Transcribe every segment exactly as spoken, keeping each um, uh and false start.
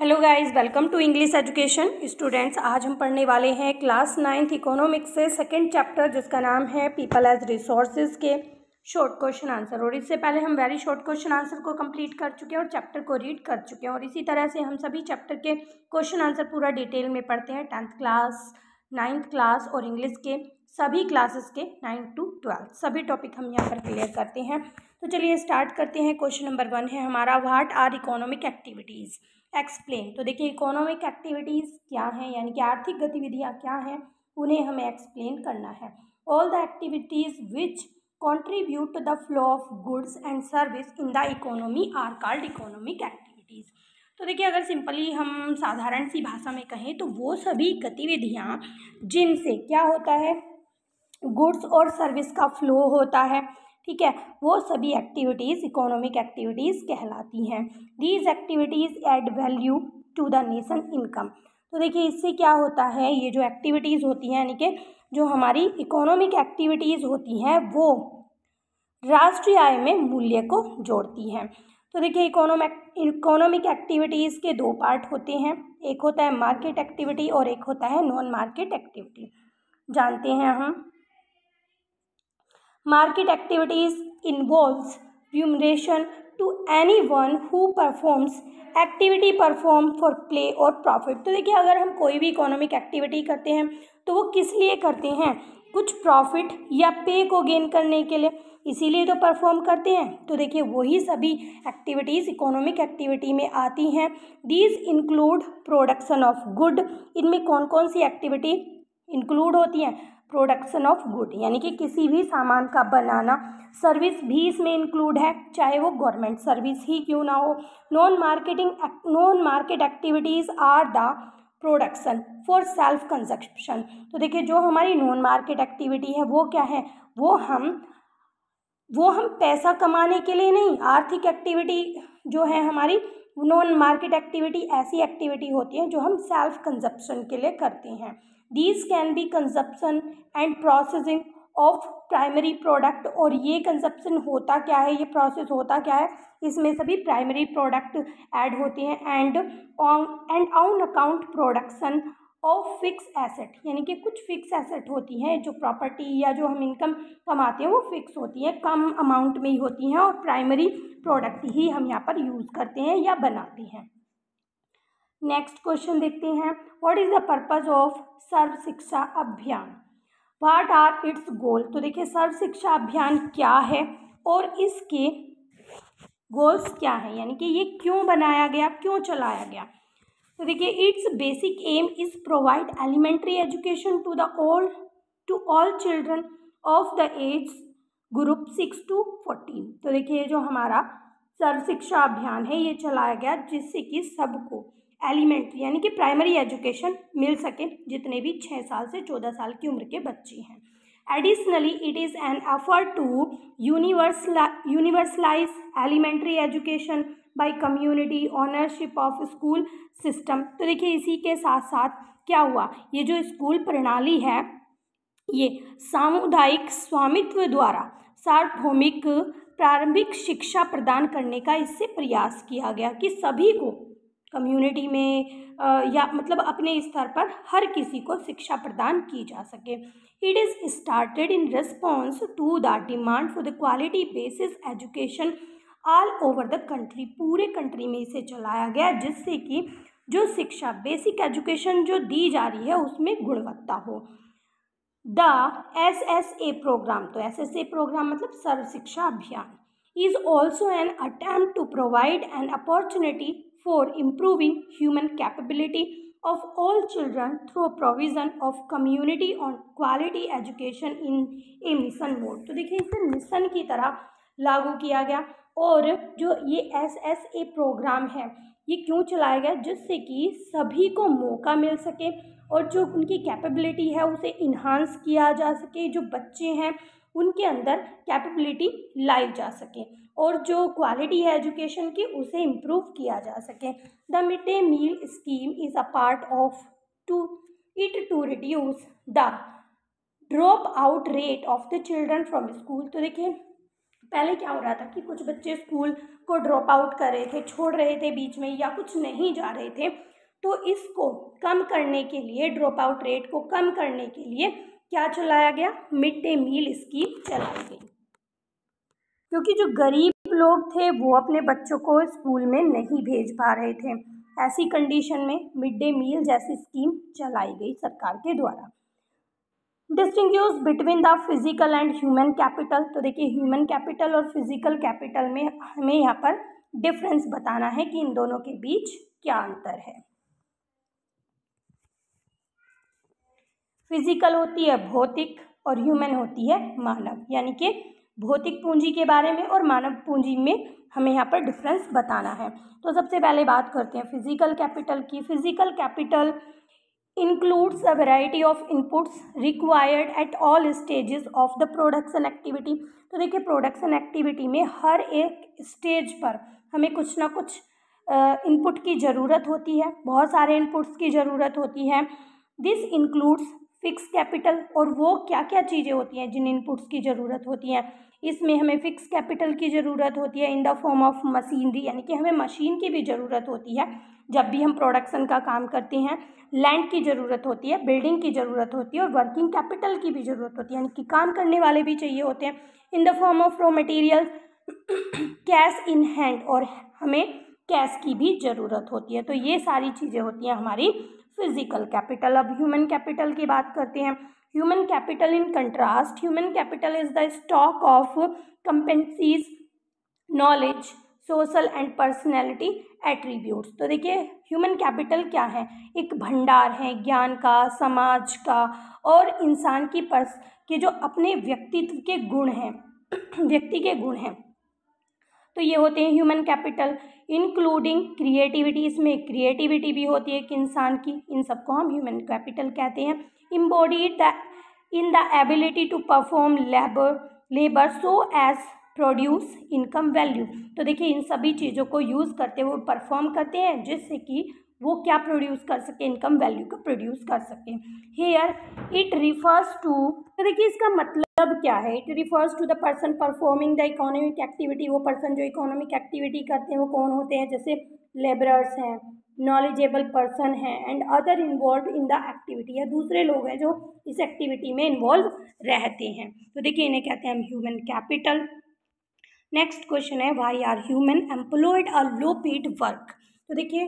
Hello guys, welcome to English education students. आज हम पढ़ने वाले हैं क्लास नाइन्थ इकोनॉमिक्स से सेकंड चैप्टर, जिसका नाम है पीपल एज रिसोर्सेज के शॉर्ट क्वेश्चन आंसर। और इससे पहले हम वेरी शॉर्ट क्वेश्चन आंसर को कंप्लीट कर चुके हैं और चैप्टर को रीड कर चुके हैं। और इसी तरह से हम सभी चैप्टर के क्वेश्चन आंसर पूरा डिटेल में पढ़ते हैं टेंथ क्लास, नाइन्थ क्लास और इंग्लिश के सभी क्लासेस के नाइन टू ट्वेल्थ सभी टॉपिक हम यहाँ पर क्लियर करते हैं। तो चलिए स्टार्ट करते हैं। क्वेश्चन नंबर वन है हमारा, what are economic activities, explain. तो देखिए इकोनॉमिक एक्टिविटीज़ क्या हैं, यानी कि आर्थिक गतिविधियाँ क्या हैं, उन्हें हमें एक्सप्लेन करना है। All the activities which contribute to the flow of goods and service in the economy are called economic activities. तो देखिए अगर सिंपली हम साधारण सी भाषा में कहें तो वो सभी गतिविधियाँ जिनसे क्या होता है, गुड्स और सर्विस का फ्लो होता है, ठीक है, वो सभी एक्टिविटीज़ इकोनॉमिक एक्टिविटीज़ कहलाती हैं। These activities add value to the nation income. तो देखिए इससे क्या होता है, ये जो एक्टिविटीज़ होती हैं यानी कि जो हमारी इकोनॉमिक एक्टिविटीज़ होती हैं वो राष्ट्रीय आय में मूल्य को जोड़ती हैं। तो देखिए इकोनॉमिक इकोनॉमिक एक्टिविटीज़ के दो पार्ट होते हैं, एक होता है मार्केट एक्टिविटी और एक होता है नॉन मार्केट एक्टिविटी। जानते हैं हम, market activities involves remuneration to anyone who performs activity perform for play और प्रॉफिट। तो देखिए अगर हम कोई भी इकोनॉमिक एक्टिविटी करते हैं तो वो किस लिए करते हैं, कुछ प्रॉफिट या पे को गेन करने के लिए, इसीलिए तो परफॉर्म करते हैं। तो देखिए वही सभी एक्टिविटीज़ इकोनॉमिक एक्टिविटी में आती हैं। These include production of good. इनमें कौन कौन सी एक्टिविटी इंक्लूड होती हैं, प्रोडक्शन ऑफ गुड यानी कि किसी भी सामान का बनाना। सर्विस भी इसमें इंक्लूड है, चाहे वो गवर्नमेंट सर्विस ही क्यों ना हो। Non marketing non market activities are the production for self consumption. तो देखिए जो हमारी नॉन मार्केट एक्टिविटी है वो क्या है, वो हम वो हम पैसा कमाने के लिए नहीं, आर्थिक एक्टिविटी जो है हमारी नॉन मार्केट एक्टिविटी ऐसी एक्टिविटी होती है जो हम सेल्फ कंजप्शन के लिए करते हैं। These can be consumption and processing of primary product. और ये कंजप्शन होता क्या है, ये प्रोसेस होता क्या है, इसमें सभी प्राइमरी प्रोडक्ट ऐड होते हैं। And on and on account production of fix asset, यानी कि कुछ फिक्स एसेट होती हैं, जो प्रॉपर्टी या जो हम इनकम कमाते हैं वो फिक्स होती है, कम अमाउंट में ही होती हैं और प्राइमरी प्रोडक्ट ही हम यहाँ पर यूज़ करते हैं या बनाते हैं। नेक्स्ट क्वेश्चन देखते हैं, what is the purpose of Sarva Shiksha Abhiyan, what are it's गोल। तो देखिए सर्व शिक्षा अभियान क्या है और इसके गोल्स क्या हैं, यानी कि ये क्यों बनाया गया, क्यों चलाया गया। तो देखिए its basic aim is provide elementary education to the all to all children of the age group six to fourteen. तो देखिए जो हमारा सर्व शिक्षा अभियान है ये चलाया गया जिससे कि सबको एलिमेंट्री यानी कि प्राइमरी एजुकेशन मिल सके, जितने भी छः साल से चौदह साल की उम्र के बच्चे हैं। Additionally it is an effort to universal universalize elementary education by community ownership of school system. तो देखिए इसी के साथ साथ क्या हुआ, ये जो स्कूल प्रणाली है ये सामुदायिक स्वामित्व द्वारा सार्वभौमिक प्रारंभिक शिक्षा प्रदान करने का इससे प्रयास किया गया कि सभी को कम्युनिटी में या मतलब अपने स्तर पर हर किसी को शिक्षा प्रदान की जा सके। It is started in response to the demand for the quality basis education all over the country. पूरे कंट्री में इसे चलाया गया जिससे कि जो शिक्षा बेसिक एजुकेशन जो दी जा रही है उसमें गुणवत्ता हो। The S S A programme, तो एस एस ए प्रोग्राम मतलब Sarva Shiksha Abhiyan, is also an attempt to provide an opportunity for improving human capability of all children through provision of community on quality education in a mission mode. तो देखिए इसे mission की तरह लागू किया गया। और जो ये एस एस ए प्रोग्राम है ये क्यों चलाया गया, जिससे कि सभी को मौका मिल सके और जो उनकी कैपेबिलिटी है उसे इन्हांस किया जा सके, जो बच्चे हैं उनके अंदर कैपेबिलिटी लाई जा सके और जो क्वालिटी है एजुकेशन की उसे इम्प्रूव किया जा सके। The mid day meal scheme is a part of to it to reduce the drop out rate of the children from school. तो देखिए पहले क्या हो रहा था कि कुछ बच्चे स्कूल को ड्रॉप आउट कर रहे थे, छोड़ रहे थे बीच में, या कुछ नहीं जा रहे थे। तो इसको कम करने के लिए, ड्रॉप आउट रेट को कम करने के लिए क्या चलाया गया, मिड डे मील स्कीम चलाई गई, क्योंकि जो गरीब लोग थे वो अपने बच्चों को स्कूल में नहीं भेज पा रहे थे। ऐसी कंडीशन में मिड डे मील जैसी स्कीम चलाई गई सरकार के द्वारा। Distinguish between the physical and human capital, तो देखिए ह्यूमन कैपिटल और फिजिकल कैपिटल में हमें यहाँ पर डिफरेंस बताना है कि इन दोनों के बीच क्या अंतर है। फिजिकल होती है भौतिक और ह्यूमन होती है मानव, यानी कि भौतिक पूंजी के बारे में और मानव पूंजी में हमें यहाँ पर डिफरेंस बताना है। तो सबसे पहले बात करते हैं फिजिकल कैपिटल की। Physical capital includes a variety of inputs required at all stages of the production activity। तो देखिए प्रोडक्शन एक्टिविटी में हर एक स्टेज पर हमें कुछ ना कुछ इनपुट की ज़रूरत होती है, बहुत सारे इनपुट्स की ज़रूरत होती है। दिस includes फिक्स कैपिटल, और वो क्या क्या चीज़ें होती हैं जिन इनपुट्स की ज़रूरत होती हैं, इसमें हमें फिक्स कैपिटल की ज़रूरत होती है in the form of machinery, यानी कि हमें मशीन की भी ज़रूरत होती है जब भी हम प्रोडक्शन का काम करते हैं। लैंड की ज़रूरत होती है, बिल्डिंग की ज़रूरत होती है, और वर्किंग कैपिटल की भी ज़रूरत होती है, यानी कि काम करने वाले भी चाहिए होते हैं। In the form of raw material, cash in hand, और हमें कैश की भी ज़रूरत होती है। तो ये सारी चीज़ें होती हैं हमारी फिजिकल कैपिटल। अब ह्यूमन कैपिटल की बात करते हैं। Human capital in contrast, human capital is the stock of competencies, knowledge, social and personality attributes. तो देखिए ह्यूमन कैपिटल क्या है, एक भंडार है ज्ञान का, समाज का, और इंसान की पर्स के जो अपने व्यक्तित्व के गुण हैं, व्यक्ति के गुण हैं, तो ये होते हैं ह्यूमन कैपिटल। इंक्लूडिंग क्रिएटिविटी, इसमें क्रिएटिविटी भी होती है एक इंसान की, इन सबको हम ह्यूमन कैपिटल कहते हैं। Embodied the in the ability to perform labour labour so as produce income value. तो देखिए इन सभी चीज़ों को यूज़ करते हुए परफॉर्म करते हैं जिससे कि वो क्या प्रोड्यूस कर सके, इनकम वैल्यू को प्रोड्यूस कर सके। हेयर इट रिफर्स टू, तो देखिए इसका मतलब क्या है, it refers to the person performing the economic activity. वो पर्सन जो इकोनॉमिक एक्टिविटी करते हैं वो कौन होते हैं, जैसे लेबरर्स हैं, नॉलेजेबल पर्सन हैं, and other involve in the activity, या दूसरे लोग हैं जो इस एक्टिविटी में इन्वॉल्व रहते हैं। तो देखिए इन्हें कहते हैं हम ह्यूमन कैपिटल। नेक्स्ट क्वेश्चन है, why are human employed a low paid work. तो देखिए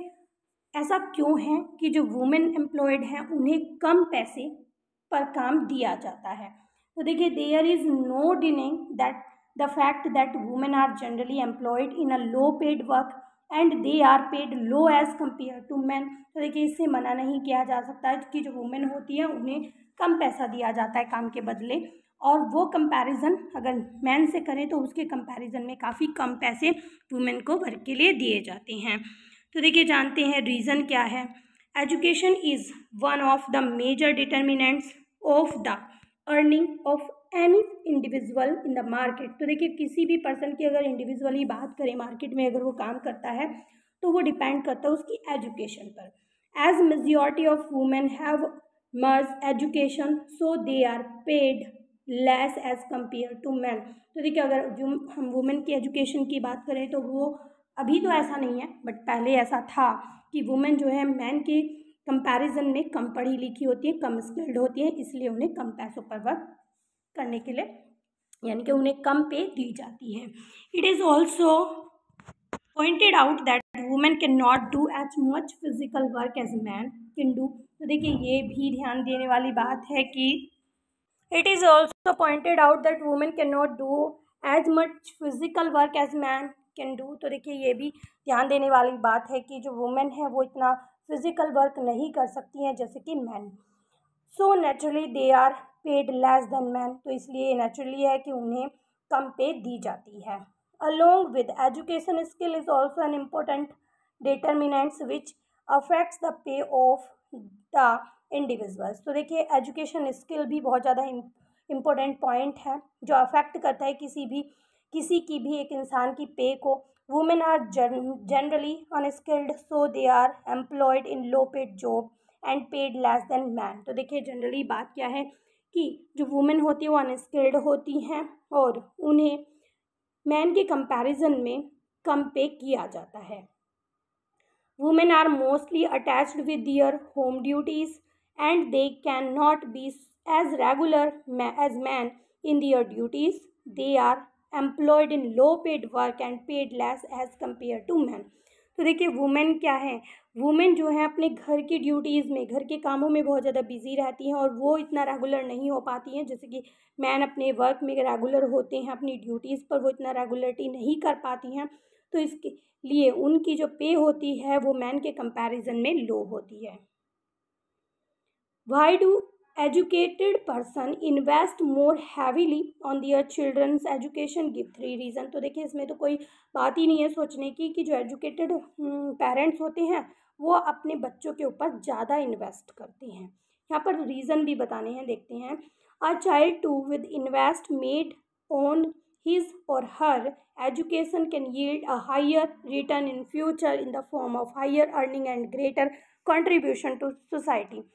ऐसा क्यों है कि जो वुमेन एम्प्लॉयड हैं उन्हें कम पैसे पर काम दिया जाता है। तो देखिए there is no denying that the fact that women are generally employed in a low paid work and they are paid low as compare to man. तो देखिए इससे मना नहीं किया जा सकता है कि जो वुमेन होती है उन्हें कम पैसा दिया जाता है काम के बदले, और वो कंपैरिजन अगर मैन से करें तो उसके कंपैरिजन में काफ़ी कम पैसे वुमेन को वर्क के लिए दिए जाते हैं। तो देखिए जानते हैं रीज़न क्या है। Education is one of the major determinants of the earning of any individual in the market. तो देखिए किसी भी पर्सन की अगर इंडिविजुअली बात करें, मार्केट में अगर वो काम करता है तो वो डिपेंड करता है उसकी एजुकेशन पर। As majority of women have merge education so they are paid less as compare to man. तो देखिए अगर जो हम वुमेन की एजुकेशन की बात करें तो वो अभी तो ऐसा नहीं है, बट पहले ऐसा था कि वुमेन जो है मैन के कंपैरिजन में कम पढ़ी लिखी होती है, कम स्किल्ड होती है, इसलिए उन्हें कम पैसों पर वर्क करने के लिए, यानी कि उन्हें कम पे दी जाती है। It is also pointed out that women can not do as much physical work as man can do. तो देखिए ये भी ध्यान देने वाली बात है कि It is also pointed out that women cannot do as much physical work as man can do। तो देखिए ये भी ध्यान देने वाली बात है कि जो वुमेन है वो इतना फिजिकल वर्क नहीं कर सकती हैं जैसे कि man. So naturally they are paid less than man. तो इसलिए नेचुरली है कि उन्हें कम पे दी जाती है। Along with education skill is also an important determinants which affects the pay of the individuals. तो देखिए एजुकेशन स्किल भी बहुत ज़्यादा इम्पोर्टेंट पॉइंट है जो अफेक्ट करता है किसी भी किसी की भी एक इंसान की पे को। Women are generally unskilled so they are employed in low paid job and paid less than man. तो देखिए जनरली बात क्या है कि जो वुमेन होती है वो अनस्किल्ड होती हैं और उन्हें मैन के कंपैरिजन में कम पे किया जाता है। Women are mostly attached with their home duties and they cannot be as regular as men in their duties. They are employed in low paid work and paid less as compared to men. तो देखिए women क्या है, women जो है अपने घर की duties में, घर के कामों में बहुत ज़्यादा बिजी रहती हैं और वो इतना रेगुलर नहीं हो पाती हैं जैसे कि मैन अपने वर्क में रेगुलर होते हैं, अपनी ड्यूटीज़ पर वो इतना रेगुलरिटी नहीं कर पाती हैं, तो इसके लिए उनकी जो पे होती है वो मैन के कंपैरिजन में लो होती है। Why do educated person invest more heavily on their children's education? Give three reason. तो देखिए इसमें तो कोई बात ही नहीं है सोचने की कि जो educated parents होते हैं वो अपने बच्चों के ऊपर ज़्यादा इन्वेस्ट करते हैं। यहाँ पर रीज़न भी बताने हैं, देखते हैं। A child too with invest made on his or her education can yield a higher return in future in the form of higher earning and greater contribution to society.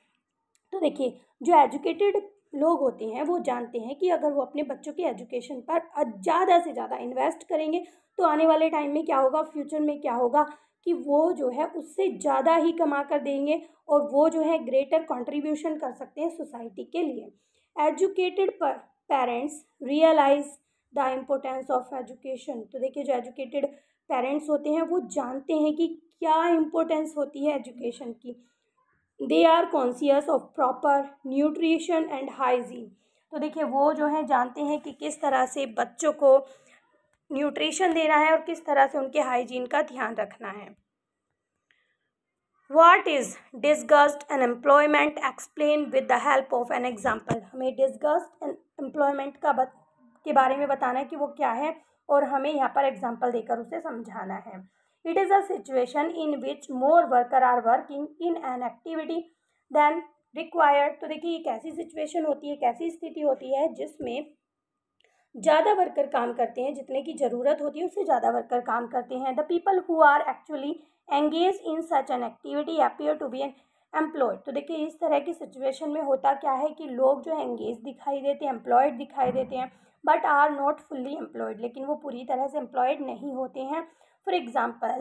तो देखिए जो एजुकेटेड लोग होते हैं वो जानते हैं कि अगर वो अपने बच्चों के एजुकेशन पर ज़्यादा से ज़्यादा इन्वेस्ट करेंगे तो आने वाले टाइम में क्या होगा, फ्यूचर में क्या होगा कि वो जो है उससे ज़्यादा ही कमा कर देंगे और वो जो है ग्रेटर कंट्रीब्यूशन कर सकते हैं सोसाइटी के लिए। Educated parents realise the importance of education. तो देखिए जो एजुकेटेड पेरेंट्स होते हैं वो जानते हैं कि क्या इम्पोर्टेंस होती है एजुकेशन की। They are conscious of proper nutrition and hygiene. तो देखिए वो जो है जानते हैं कि किस तरह से बच्चों को न्यूट्रिशन देना है और किस तरह से उनके हाइजीन का ध्यान रखना है। What is disgust and employment explain with the help of an example. हमें डिसगस्ट एंड एम्प्लॉयमेंट का बत, के बारे में बताना है कि वो क्या है और हमें यहाँ पर एग्जाम्पल देकर उसे समझाना है। It is a situation in which more worker are working in an activity than required. तो देखिए एक ऐसी सिचुएशन होती है, एक ऐसी स्थिति होती है जिसमें ज़्यादा वर्कर काम करते हैं, जितने की ज़रूरत होती है उससे ज़्यादा वर्कर काम करते हैं। The people who are actually engaged in such an activity appear to be employed. तो देखिए इस तरह की सिचुएशन में होता क्या है कि लोग जो एंगेज दिखाई देते हैं, एम्प्लॉयड दिखाई देते हैं but are not fully employed, लेकिन वो पूरी तरह से एम्प्लॉयड नहीं होते हैं। For example,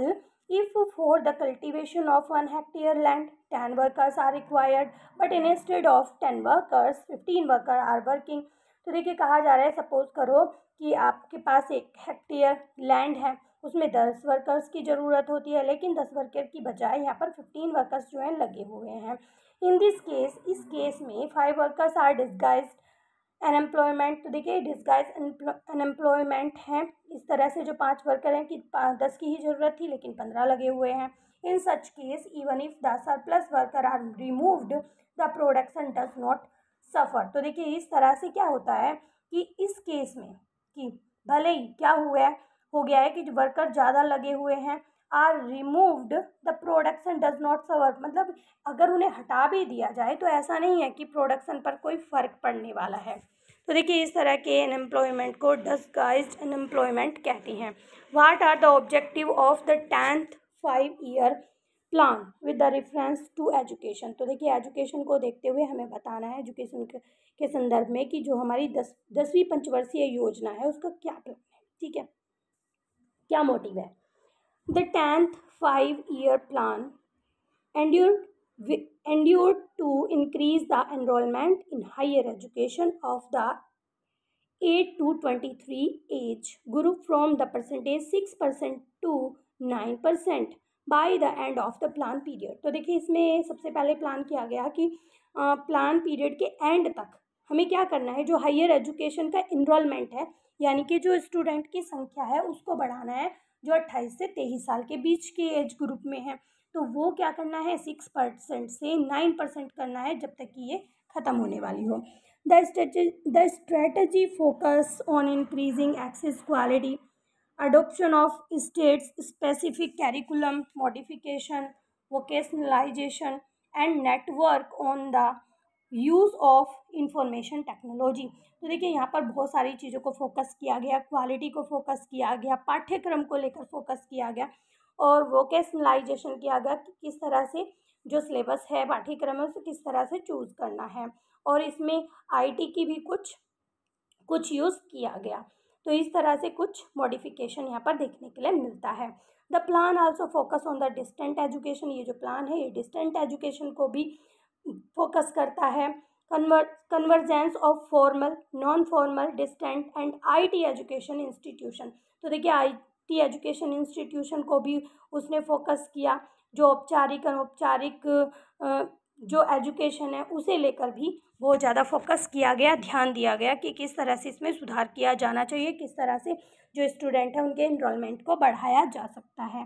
if for the cultivation of one hectare land, ten workers are required, but instead of ten workers, fifteen workers are working. तो देखिए कहा जा रहा है, सपोज करो कि आपके पास एक हेक्टेयर लैंड है, उसमें दस वर्कर्स की ज़रूरत होती है लेकिन दस वर्कर की बजाय यहाँ पर फिफ्टीन वर्कर्स जो हैं लगे हुए हैं। इन दिस केस, इस केस में five workers are disguised unemployment. तो देखिए डिस्गाइज अनएम्प्लॉयमेंट है इस तरह से जो पांच वर्कर हैं कि दस की ही ज़रूरत थी लेकिन पंद्रह लगे हुए हैं। In such case even if the surplus worker are removed the production does not suffer. तो देखिए इस तरह से क्या होता है कि इस केस में कि भले ही क्या हुआ है हो गया है कि जो वर्कर ज़्यादा लगे हुए हैं are removed the production does not suffer, मतलब अगर उन्हें हटा भी दिया जाए तो ऐसा नहीं है कि प्रोडक्शन पर कोई फ़र्क पड़ने वाला है। तो देखिए इस तरह के अनएम्प्लॉयमेंट को डिसगाइज्ड अनएम्प्लॉयमेंट कहते हैं। What are the objective of the tenth five year plan with the reference to education. तो देखिए एजुकेशन को देखते हुए हमें बताना है एजुकेशन के संदर्भ में कि जो हमारी दस दसवीं पंचवर्षीय योजना है उसका क्या प्लान है, ठीक है, क्या मोटिव है। The tenth five-year plan endured endured to increase the enrollment in higher education of the eight to twenty-three age group from the percentage six percent to nine percent by the end of the plan period. तो देखिए इसमें सबसे पहले plan किया गया कि plan period के and तक हमें क्या करना है, जो हायर एजुकेशन का इनरोलमेंट है यानी कि जो स्टूडेंट की संख्या है उसको बढ़ाना है जो अट्ठाईस से तेईस साल के बीच के एज ग्रुप में है, तो वो क्या करना है सिक्स परसेंट से नाइन परसेंट करना है जब तक कि ये ख़त्म होने वाली हो। The the strategy focus on increasing access quality, adoption of states specific curriculum modification, vocationalisation and network on the use of information technology. तो देखिए यहाँ पर बहुत सारी चीज़ों को फोकस किया गया, क्वालिटी को फोकस किया गया, पाठ्यक्रम को लेकर फोकस किया गया और वोकेशनलाइजेशन किया गया कि किस तरह से जो सिलेबस है पाठ्यक्रम है उसे किस तरह से चूज़ करना है और इसमें आईटी की भी कुछ कुछ यूज़ किया गया। तो इस तरह से कुछ मॉडिफिकेशन यहाँ पर देखने के लिए मिलता है। The plan also focus on the distant education, ये जो प्लान है ये डिस्टेंट एजुकेशन को भी फोकस करता है। Conver convergence of formal, non formal, distant and IT education institution, तो देखिए आईटी एजुकेशन इंस्टीट्यूशन को भी उसने फोकस किया। जो औपचारिक अनौपचारिक जो एजुकेशन है उसे लेकर भी बहुत ज़्यादा फोकस किया गया, ध्यान दिया गया कि किस तरह से इसमें सुधार किया जाना चाहिए, किस तरह से जो स्टूडेंट है उनके इनरोलमेंट को बढ़ाया जा सकता है।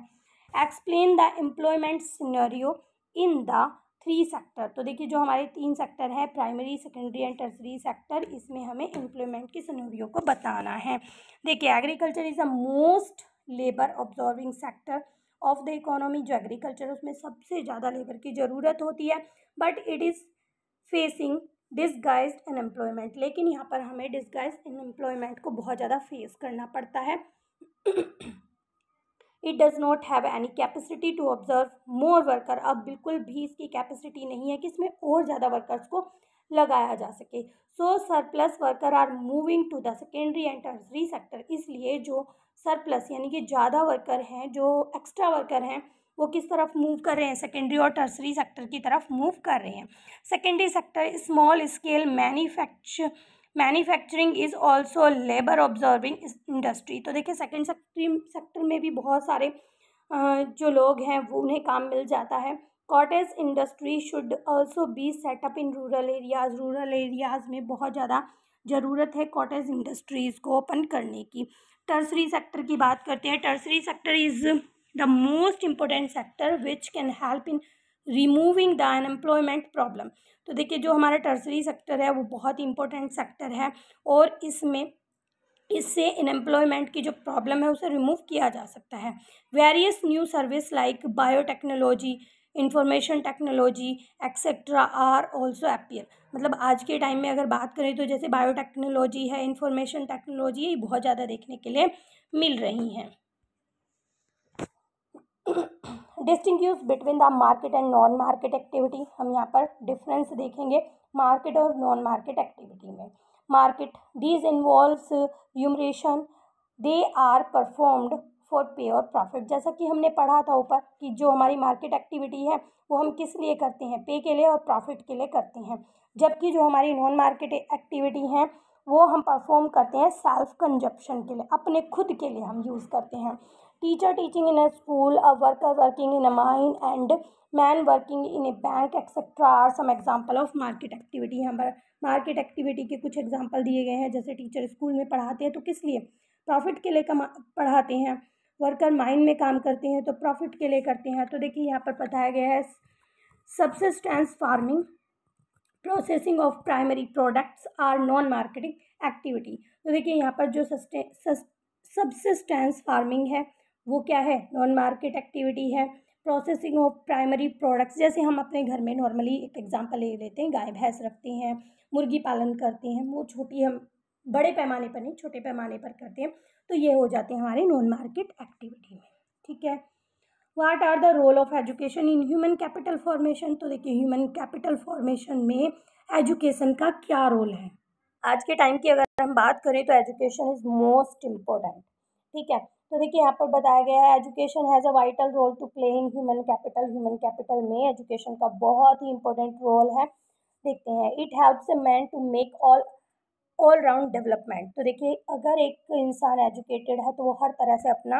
Explain the employment scenario in the three sector, तो देखिए जो हमारे तीन सेक्टर है primary, secondary and tertiary sector, इसमें हमें एम्प्लॉयमेंट के सिनेरियो को बताना है। देखिए agriculture is the most labour absorbing sector of the economy, जो एग्रीकल्चर उसमें सबसे ज़्यादा लेबर की ज़रूरत होती है। But it is facing disguised unemployment, लेकिन यहाँ पर हमें डिसगाइज्ड अनएम्प्लॉयमेंट को बहुत ज़्यादा फेस करना पड़ता है। It does not have any capacity to absorb more worker, अब बिल्कुल भी इसकी कैपेसिटी नहीं है कि इसमें और ज़्यादा वर्कर्स को लगाया जा सके। So surplus worker are moving to the secondary and tertiary sector, इसलिए जो सरप्लस यानी कि ज़्यादा वर्कर हैं, जो एक्स्ट्रा वर्कर हैं, वो किस तरफ मूव कर रहे हैं, सेकेंडरी और टर्सरी सेक्टर की तरफ मूव कर रहे हैं। Secondary sector small scale manufacture manufacturing is also labour absorbing industry, तो देखिए सेकेंड सेक्टर सेक्टर में भी बहुत सारे जो लोग हैं वो उन्हें काम मिल जाता है। Cottage industry should also be set up in rural areas, rural areas में बहुत ज़्यादा ज़रूरत है कॉटेज इंडस्ट्रीज़ को ओपन करने की। टर्सरी सेक्टर की बात करते हैं, tertiary sector is the most important sector which can help in removing the unemployment problem, तो देखिए जो हमारा टर्सरी सेक्टर है वो बहुत ही इम्पोर्टेंट सेक्टर है और इसमें इससे अनएम्प्लॉयमेंट की जो प्रॉब्लम है उसे रिमूव किया जा सकता है। Various new service like biotechnology, information technology etcetera are also appear, मतलब आज के टाइम में अगर बात करें तो जैसे बायोटेक्नोलॉजी है, इंफॉर्मेशन टेक्नोलॉजी ये बहुत ज़्यादा देखने के लिए मिल रही हैं। Distinguish between the market and non market activity, हम यहाँ पर डिफरेंस देखेंगे मार्केट और नॉन मार्केट एक्टिविटी में। Market these involves remuneration, they are performed for pay और प्रॉफिट, जैसा कि हमने पढ़ा था ऊपर कि जो हमारी मार्केट एक्टिविटी है वो हम किस लिए करते हैं, पे के लिए और प्रॉफिट के लिए करते हैं। जबकि जो हमारी नॉन मार्केट एक्टिविटी हैं वो हम परफॉर्म करते हैं सेल्फ कंजप्शन के लिए, अपने खुद के लिए हम यूज़ करते हैं। Teacher teaching in a school, a worker working in a mine and man working in a bank etcetera are some example of market activity, यहाँ पर मार्केट एक्टिविटी के कुछ एग्जांपल दिए गए हैं, जैसे टीचर स्कूल में पढ़ाते हैं तो किस लिए, प्रॉफिट के लिए कमा पढ़ाते हैं, वर्कर माइन में काम करते हैं तो प्रॉफिट के लिए करते हैं। तो देखिए यहाँ पर बताया गया है subsistence farming, processing of primary products are non marketing activity, तो देखिए यहाँ पर जो सब्सिस्टेंस फार्मिंग है वो क्या है, नॉन मार्केट एक्टिविटी है। प्रोसेसिंग ऑफ प्राइमरी प्रोडक्ट्स, जैसे हम अपने घर में नॉर्मली एक एग्जांपल ले लेते हैं, गाय भैंस रखते हैं, मुर्गी पालन करते हैं, वो छोटी हम बड़े पैमाने पर नहीं छोटे पैमाने पर करते हैं, तो ये हो जाते हैं हमारे नॉन मार्केट एक्टिविटी में। ठीक है, what are the role of education in human capital formation, तो देखिए ह्यूमन कैपिटल फॉर्मेशन में एजुकेशन का क्या रोल है। आज के टाइम की अगर हम बात करें तो एजुकेशन इज़ मोस्ट इम्पोर्टेंट। ठीक है, तो देखिए यहाँ पर बताया गया है education has a vital role to play in human capital, human capital में एजुकेशन का बहुत ही इम्पोर्टेंट रोल है। देखते हैं, it helps a man to make all all round development, तो देखिए अगर एक इंसान एजुकेटेड है तो वो हर तरह से अपना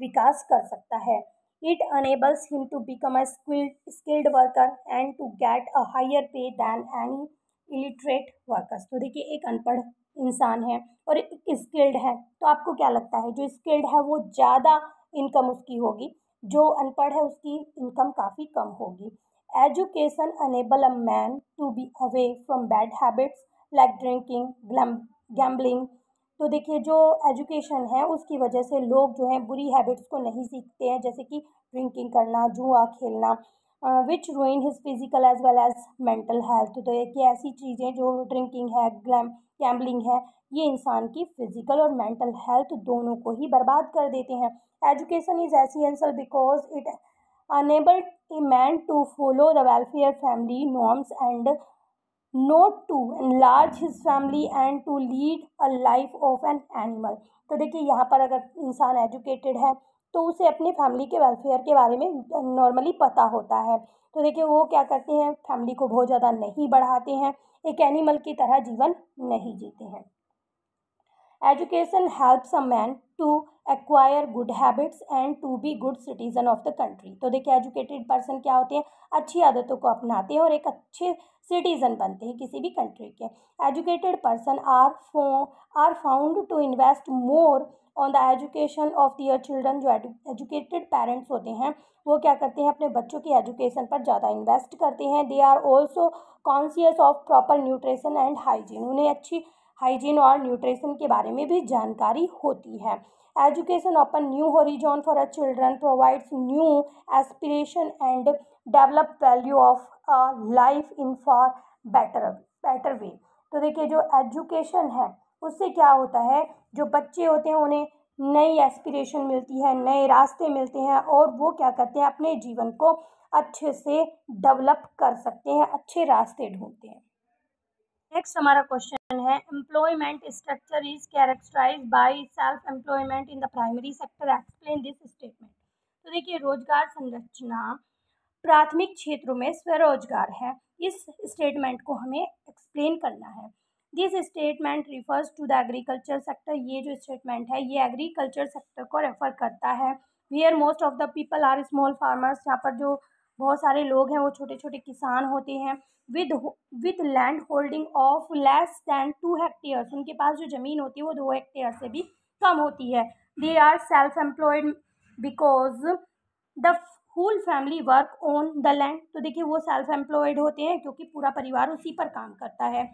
विकास कर सकता है। It enables him to become a skilled skilled worker and to get a higher pay than any illiterate workers, तो देखिए एक अनपढ़ इंसान है और एक स्किल्ड है तो आपको क्या लगता है, जो स्किल्ड है वो ज़्यादा इनकम उसकी होगी, जो अनपढ़ है उसकी इनकम काफ़ी कम होगी। Education enable a man to be away from bad habits like drinking, gambling, तो देखिए जो एजुकेशन है उसकी वजह से लोग जो हैं बुरी हैबिट्स को नहीं सीखते हैं, जैसे कि ड्रिंकिंग करना, जुआ खेलना, which ruin his physical as well as mental health, तो ये ऐसी चीज़ें जो ड्रिंकिंग है, गैम्बलिंग है, ये इंसान की फिजिकल और मेंटल हेल्थ दोनों को ही बर्बाद कर देते हैं। Education is essential because it enable a man to follow the welfare family norms and not to enlarge his family and to lead a life of an animal. तो देखिए यहाँ पर अगर इंसान एजुकेटेड है तो उसे अपने फैमिली के वेलफेयर के बारे में नॉर्मली पता होता है। तो देखिए वो क्या करते हैं, फैमिली को बहुत ज़्यादा नहीं बढ़ाते हैं, एक एनिमल की तरह जीवन नहीं जीते हैं। Education helps a man to acquire good habits and to be good citizen of the country. तो देखिए एजुकेटेड पर्सन क्या होते हैं, अच्छी आदतों को अपनाते हैं और एक अच्छे सिटीज़न बनते हैं किसी भी कंट्री के। Educated person are fo are found to invest more on the education of their children. जो एजुकेटेड पेरेंट्स होते हैं वो क्या करते हैं, अपने बच्चों की एजुकेशन पर ज़्यादा इन्वेस्ट करते हैं। They are also conscious of proper nutrition and hygiene. उन्हें अच्छी हाइजीन और न्यूट्रिशन के बारे में भी जानकारी होती है। Education open new horizon for a children, provides new aspiration and develop value of a life in for better better way. तो देखिए जो एजुकेशन है उससे क्या होता है, जो बच्चे होते हैं उन्हें नई एस्पिरेशन मिलती है, नए रास्ते मिलते हैं और वो क्या करते हैं, अपने जीवन को अच्छे से डेवलप कर सकते हैं, अच्छे रास्ते ढूंढते हैं। नेक्स्ट हमारा क्वेश्चन है, employment structure is characterised by self employment in the primary sector, explain this statement. तो देखिए रोजगार संरचना प्राथमिक क्षेत्रों में स्वरोजगार है, इस स्टेटमेंट को हमें एक्सप्लेन करना है। This statement refers to the agriculture sector. ये जो स्टेटमेंट है ये एग्रीकल्चर सेक्टर को रेफर करता है। Where most of the people are small farmers. यहाँ पर जो बहुत सारे लोग हैं वो छोटे छोटे किसान होते हैं। With with land holding of less than two hectares. उनके पास जो ज़मीन होती है वो दो हेक्टेयर से भी कम होती है। They are self employed because the whole family work on the land. तो देखिए वो सेल्फ एम्प्लॉयड होते हैं क्योंकि पूरा परिवार उसी पर काम करता है।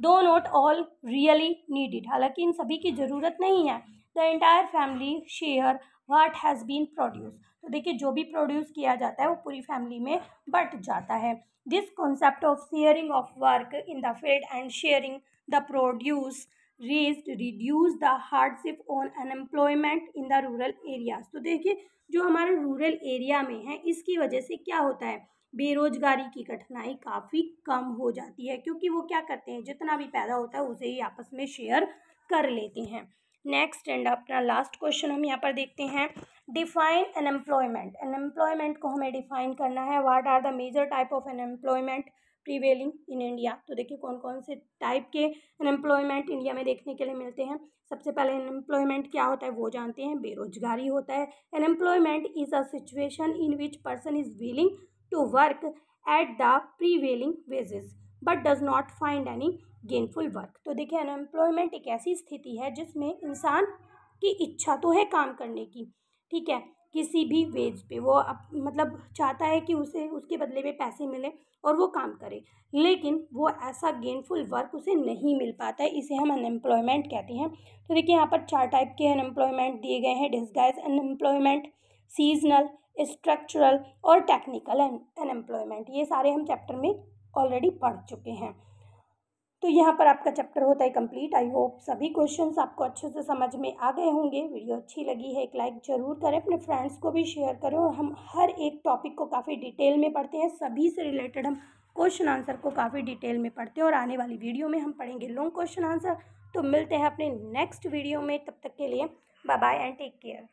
दो नॉट ऑल रियली नीडेड। हालांकि इन सभी की ज़रूरत नहीं है। The entire family share what has been produce. तो देखिए जो भी प्रोड्यूस किया जाता है वो पूरी फैमिली में बट जाता है। This concept of sharing of work in the field and sharing the produce raised reduce the hardship on unemployment in the rural areas. तो देखिए जो हमारे रूरल एरिया में है इसकी वजह से क्या होता है, बेरोजगारी की कठिनाई काफ़ी कम हो जाती है क्योंकि वो क्या करते हैं, जितना भी पैदा होता है उसे ही आपस में शेयर कर लेते हैं। नेक्स्ट एंड अपना लास्ट क्वेश्चन हम यहाँ पर देखते हैं, डिफाइन अनएम्प्लॉयमेंट। अनएम्प्लॉयमेंट को हमें डिफाइन करना है। What are the major type of unemployment prevailing in India. तो देखिए कौन कौन से टाइप के अनएम्प्लॉयमेंट इंडिया में देखने के लिए मिलते हैं। सबसे पहले अनएम्प्लॉयमेंट क्या होता है वो जानते हैं, बेरोजगारी होता है। Unemployment is a situation in which person is willing to work at the prevailing wages but does not find any gainful work। तो देखिए unemployment एक ऐसी स्थिति है जिसमें इंसान की इच्छा तो है काम करने की, ठीक है, किसी भी वेज पे वो अप, मतलब चाहता है कि उसे उसके बदले में पैसे मिले और वो काम करे, लेकिन वो ऐसा गेनफुल वर्क उसे नहीं मिल पाता है, इसे हम अनएम्प्लॉयमेंट कहते हैं। तो देखिए यहाँ पर चार टाइप के अनएम्प्लॉयमेंट दिए गए हैं, डिस्गाइज अनएम्प्लॉयमेंट, सीजनल, स्ट्रक्चरल और टेक्निकल अनएम्प्लॉयमेंट। ये सारे हम चैप्टर में ऑलरेडी पढ़ चुके हैं। तो यहाँ पर आपका चैप्टर होता है कंप्लीट। आई होप सभी क्वेश्चंस आपको अच्छे से समझ में आ गए होंगे। वीडियो अच्छी लगी है एक लाइक ज़रूर करें, अपने फ्रेंड्स को भी शेयर करें और हम हर एक टॉपिक को काफ़ी डिटेल में पढ़ते हैं, सभी से रिलेटेड हम क्वेश्चन आंसर को काफ़ी डिटेल में पढ़ते हैं और आने वाली वीडियो में हम पढ़ेंगे लॉन्ग क्वेश्चन आंसर। तो मिलते हैं अपने नेक्स्ट वीडियो में, तब तक के लिए bye bye and take care.